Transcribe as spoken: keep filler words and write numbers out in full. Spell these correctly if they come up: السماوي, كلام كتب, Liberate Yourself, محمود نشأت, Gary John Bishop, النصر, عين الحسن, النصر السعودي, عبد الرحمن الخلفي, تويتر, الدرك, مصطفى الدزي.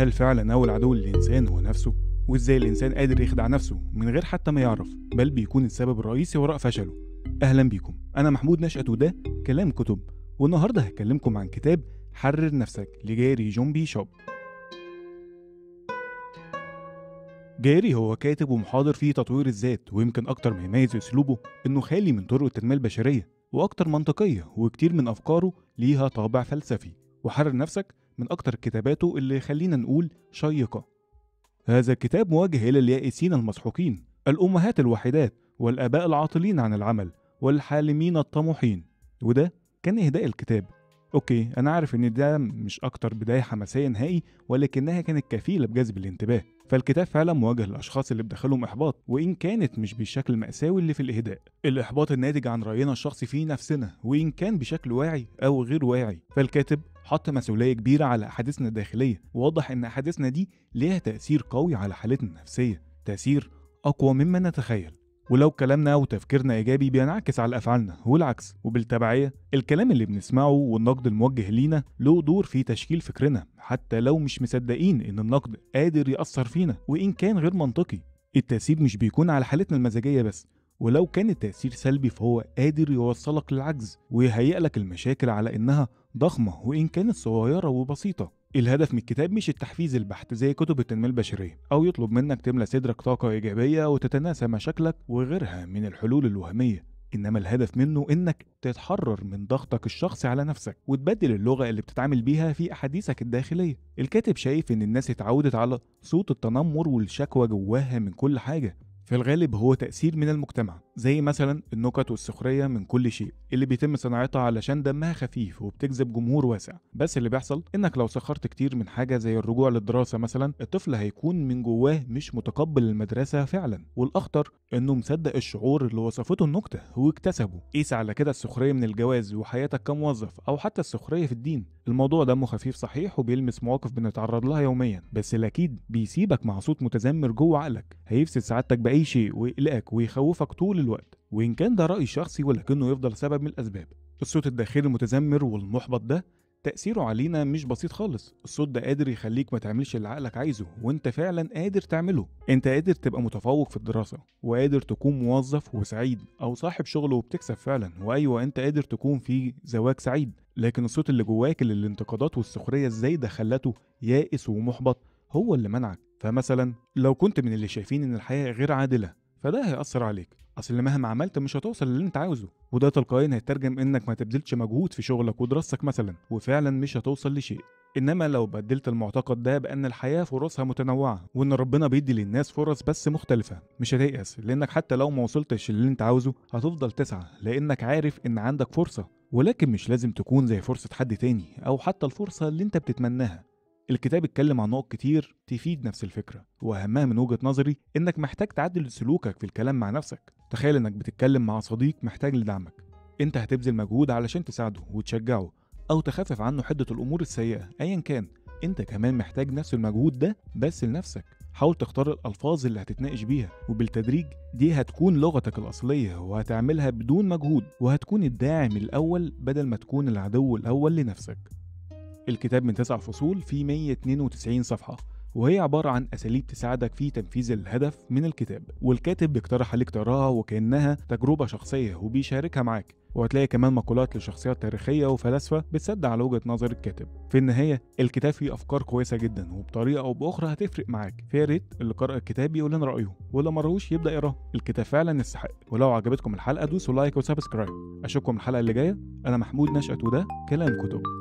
هل فعلا أول عدو للإنسان هو نفسه؟ وإزاي الإنسان قادر يخدع نفسه من غير حتى ما يعرف، بل بيكون السبب الرئيسي وراء فشله؟ أهلا بيكم، أنا محمود نشأت وده كلام كتب، والنهاردة هكلمكم عن كتاب حرر نفسك لجاري جون بيشوب. جاري هو كاتب ومحاضر في تطوير الذات، ويمكن أكتر ما يميز أسلوبه إنه خالي من طرق التنمية البشرية وأكتر منطقية، وكتير من أفكاره ليها طابع فلسفي. وحرر نفسك من أكتر كتاباته اللي خلينا نقول شيقة. هذا الكتاب موجه إلى اليائسين المسحوقين، الأمهات الوحيدات، والآباء العاطلين عن العمل، والحالمين الطموحين. وده كان إهداء الكتاب. أوكي، أنا عارف إن ده مش أكتر بداية حماسية نهائي، ولكنها كانت كفيلة بجذب الانتباه. فالكتاب فعلا موجه للأشخاص اللي بدخلهم إحباط، وإن كانت مش بالشكل المأساوي اللي في الإهداء، الإحباط الناتج عن رأينا الشخصي في نفسنا، وإن كان بشكل واعي أو غير واعي. فالكاتب حط مسؤولية كبيرة على أحاديثنا الداخلية، ووضح إن أحاديثنا دي ليها تأثير قوي على حالتنا النفسية، تأثير أقوى مما نتخيل. ولو كلامنا وتفكيرنا إيجابي بينعكس على أفعالنا والعكس، وبالتبعية الكلام اللي بنسمعه والنقد الموجه لينا له دور في تشكيل فكرنا، حتى لو مش مصدقين إن النقد قادر يأثر فينا وإن كان غير منطقي. التأثير مش بيكون على حالتنا المزاجية بس، ولو كان التأثير سلبي فهو قادر يوصلك للعجز، ويهيئلك المشاكل على إنها ضخمة وإن كانت صغيرة وبسيطة. الهدف من الكتاب مش التحفيز البحت زي كتب التنمية البشرية، أو يطلب منك تملى صدرك طاقة إيجابية وتتناسى مشاكلك وغيرها من الحلول الوهمية، إنما الهدف منه إنك تتحرر من ضغطك الشخصي على نفسك، وتبدل اللغة اللي بتتعامل بيها في أحاديثك الداخلية. الكاتب شايف إن الناس اتعودت على صوت التنمر والشكوى جواها من كل حاجة، في الغالب هو تأثير من المجتمع، زي مثلا النكت والسخرية من كل شيء اللي بيتم صناعتها علشان دمها خفيف وبتجذب جمهور واسع. بس اللي بيحصل إنك لو سخرت كتير من حاجة زي الرجوع للدراسة مثلا، الطفل هيكون من جواه مش متقبل المدرسة فعلا، والأخطر إنه مصدق الشعور اللي وصفته النكتة واكتسبه. قيس على كده السخرية من الجواز وحياتك كموظف، أو حتى السخرية في الدين. الموضوع دمه خفيف صحيح، وبيلمس مواقف بنتعرض لها يوميا، بس الأكيد بيسيبك مع صوت متذمر جوه عقلك، هيفسد سعادتك بأي شيء ويقلقك ويخوفك طول الوقت، وإن كان ده رأي شخصي ولكنه يفضل سبب من الأسباب. الصوت الداخلي المتذمر والمحبط ده تأثيره علينا مش بسيط خالص. الصوت ده قادر يخليك ما تعملش اللي عقلك عايزه وانت فعلا قادر تعمله. انت قادر تبقى متفوق في الدراسة، وقادر تكون موظف وسعيد، أو صاحب شغل وبتكسب فعلا، وأيوة انت قادر تكون في زواج سعيد، لكن الصوت اللي جواك اللي الانتقادات والسخرية الزايدة خلته يائس ومحبط هو اللي منعك. فمثلا لو كنت من اللي شايفين ان الحياة غير عادلة، فده هيأثر عليك، اصل مهما عملت مش هتوصل للي انت عاوزه، وده تلقائيا هيترجم انك ما تبذلش مجهود في شغلك ودراستك مثلا، وفعلا مش هتوصل لشيء. انما لو بدلت المعتقد ده بان الحياه فرصها متنوعه، وان ربنا بيدي للناس فرص بس مختلفه، مش هتيأس، لانك حتى لو ما وصلتش للي انت عاوزه هتفضل تسعى، لانك عارف ان عندك فرصه، ولكن مش لازم تكون زي فرصه حد تاني، او حتى الفرصه اللي انت بتتمناها. الكتاب اتكلم عن نقط كتير تفيد نفس الفكرة، وأهمها من وجهة نظري إنك محتاج تعدل سلوكك في الكلام مع نفسك. تخيل إنك بتتكلم مع صديق محتاج لدعمك، أنت هتبذل مجهود علشان تساعده وتشجعه، أو تخفف عنه حدة الأمور السيئة، أيا كان أنت كمان محتاج نفس المجهود ده بس لنفسك. حاول تختار الألفاظ اللي هتتناقش بيها، وبالتدريج دي هتكون لغتك الأصلية، وهتعملها بدون مجهود، وهتكون الداعم الأول بدل ما تكون العدو الأول لنفسك. الكتاب من تسع فصول في مية واتنين وتسعين صفحة، وهي عبارة عن أساليب تساعدك في تنفيذ الهدف من الكتاب، والكاتب بيقترح عليك تقراها وكأنها تجربة شخصية وبيشاركها معاك، وهتلاقي كمان مقولات لشخصيات تاريخية وفلاسفة بتصدق على وجهة نظر الكاتب. في النهاية الكتاب فيه أفكار كويسة جدا، وبطريقة أو بأخرى هتفرق معاك، فيا ريت اللي قرأ الكتاب يقول لنا رأيه، واللي مرهوش يبدأ يقراه، الكتاب فعلا يستحق. ولو عجبتكم الحلقة دوسوا لايك وسبسكرايب، أشوفكم الحلقة اللي جاية. أنا محمود نشأت وده كلام كتب.